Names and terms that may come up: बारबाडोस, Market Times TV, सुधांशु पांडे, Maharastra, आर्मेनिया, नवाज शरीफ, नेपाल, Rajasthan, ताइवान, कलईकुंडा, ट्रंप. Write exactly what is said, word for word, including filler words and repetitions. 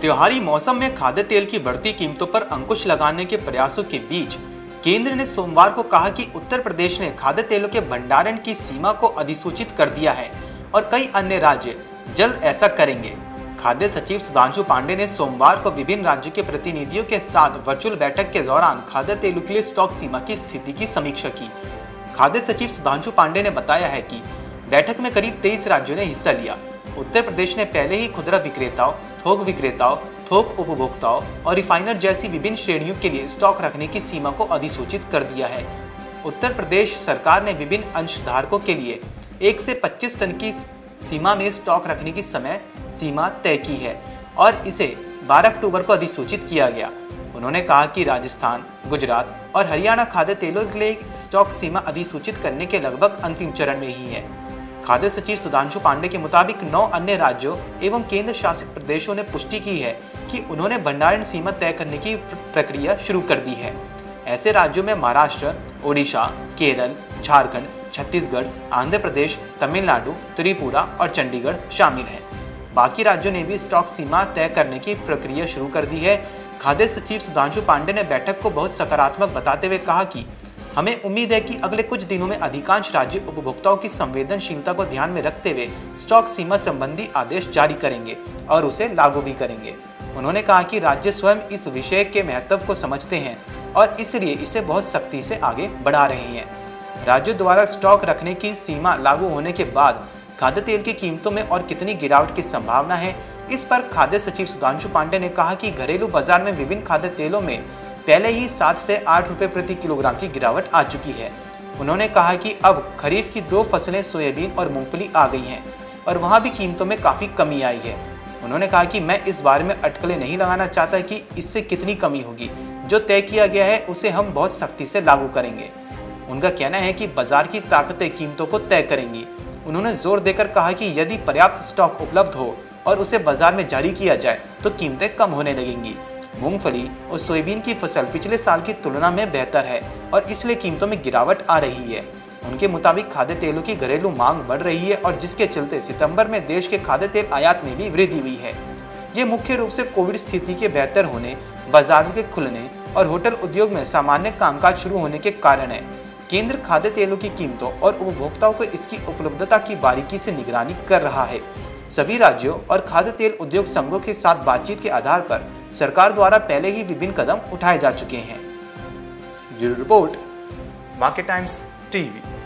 त्योहारी मौसम में खाद्य तेल की बढ़ती कीमतों पर अंकुश लगाने के प्रयासों के बीच केंद्र ने सोमवार को कहा कि उत्तर प्रदेश ने खाद्य तेलों के भंडारण की सीमा को अधिसूचित कर दिया है और कई अन्य राज्य जल्द ऐसा करेंगे। खाद्य सचिव सुधांशु पांडे ने सोमवार को विभिन्न राज्यों के प्रतिनिधियों के साथ वर्चुअल बैठक के दौरान खाद्य तेलों के लिए स्टॉक सीमा की स्थिति की समीक्षा की। खाद्य सचिव सुधांशु पांडे ने बताया है कि बैठक में करीब तेईस राज्यों ने हिस्सा लिया। उत्तर प्रदेश ने पहले ही खुदरा विक्रेताओं, थोक विक्रेताओं, थोक उपभोक्ताओं और रिफाइनर जैसी विभिन्न श्रेणियों के लिए स्टॉक रखने की सीमा को अधिसूचित कर दिया है। उत्तर प्रदेश सरकार ने विभिन्न अंशधारकों के लिए एक से पच्चीस टन की सीमा में स्टॉक रखने की समय सीमा तय की है और इसे बारह अक्टूबर को अधिसूचित किया गया। उन्होंने कहा कि राजस्थान, गुजरात और हरियाणा खाद्य तेलों के लिए स्टॉक सीमा अधिसूचित करने के लगभग अंतिम चरण में ही है। खाद्य सचिव सुधांशु पांडे के मुताबिक नौ अन्य राज्यों एवं केंद्र शासित प्रदेशों ने पुष्टि की है कि उन्होंने भंडारण सीमा तय करने की प्रक्रिया शुरू कर दी है। ऐसे राज्यों में महाराष्ट्र, ओडिशा, केरल, झारखंड, छत्तीसगढ़, आंध्र प्रदेश, तमिलनाडु, त्रिपुरा और चंडीगढ़ शामिल हैं। बाकी राज्यों ने भी स्टॉक सीमा तय करने की प्रक्रिया शुरू कर दी है। खाद्य सचिव सुधांशु पांडे ने बैठक को बहुत सकारात्मक बताते हुए कहा कि हमें उम्मीद है कि अगले कुछ दिनों में अधिकांश राज्य उपभोक्ताओं की संवेदनशीलता को ध्यान में रखते हुए स्टॉक सीमा संबंधी आदेश जारी करेंगे और उसे लागू भी करेंगे। उन्होंने कहा कि राज्य स्वयं इस विषय के महत्व को समझते हैं और इसलिए इसे बहुत सख्ती से आगे बढ़ा रहे हैं। राज्यों द्वारा स्टॉक रखने की सीमा लागू होने के बाद खाद्य तेल की कीमतों में और कितनी गिरावट की संभावना है, इस पर खाद्य सचिव सुधांशु पांडे ने कहा कि घरेलू बाजार में विभिन्न खाद्य तेलों में पहले ही सात से आठ रुपये प्रति किलोग्राम की गिरावट आ चुकी है। उन्होंने कहा कि अब खरीफ की दो फसलें सोयाबीन और मूंगफली आ गई हैं और वहां भी कीमतों में काफ़ी कमी आई है। उन्होंने कहा कि मैं इस बारे में अटकलें नहीं लगाना चाहता कि इससे कितनी कमी होगी। जो तय किया गया है उसे हम बहुत सख्ती से लागू करेंगे। उनका कहना है कि बाजार की ताकतें कीमतों को तय करेंगी। उन्होंने जोर देकर कहा कि यदि पर्याप्त स्टॉक उपलब्ध हो और उसे बाजार में जारी किया जाए तो कीमतें कम होने लगेंगी। मूंगफली और सोयाबीन की फसल पिछले साल की तुलना में बेहतर है और इसलिए कीमतों में गिरावट आ रही है। उनके मुताबिक खाद्य तेलों की घरेलू मांग बढ़ रही है और जिसके चलते सितंबर में देश के खाद्य तेल आयात में भी वृद्धि हुई है। ये मुख्य रूप से कोविड स्थिति के बेहतर होने, बाजारों के खुलने और होटल उद्योग में सामान्य कामकाज शुरू होने के कारण है। केंद्र खाद्य तेलों की कीमतों और उपभोक्ताओं को इसकी उपलब्धता की बारीकी से निगरानी कर रहा है। सभी राज्यों और खाद्य तेल उद्योग संघों के साथ बातचीत के आधार पर सरकार द्वारा पहले ही विभिन्न कदम उठाए जा चुके हैं। Bureau report, market times TV.